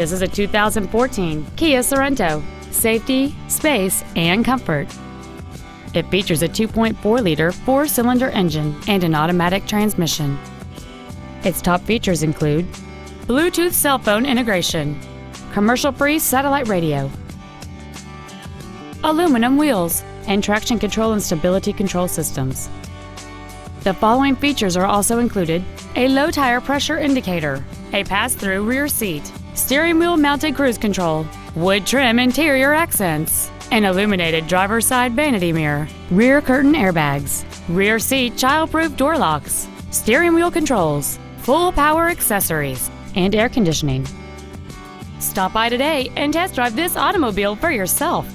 This is a 2014 Kia Sorento. Safety, space, and comfort. It features a 2.4-liter four-cylinder engine and an automatic transmission. Its top features include Bluetooth cell phone integration, commercial-free satellite radio, aluminum wheels, and traction control and stability control systems. The following features are also included: a low tire pressure indicator, a pass-through rear seat, steering wheel mounted cruise control, wood trim interior accents, an illuminated driver's side vanity mirror, rear curtain airbags, rear seat child-proof door locks, steering wheel controls, full power accessories, and air conditioning. Stop by today and test drive this automobile for yourself.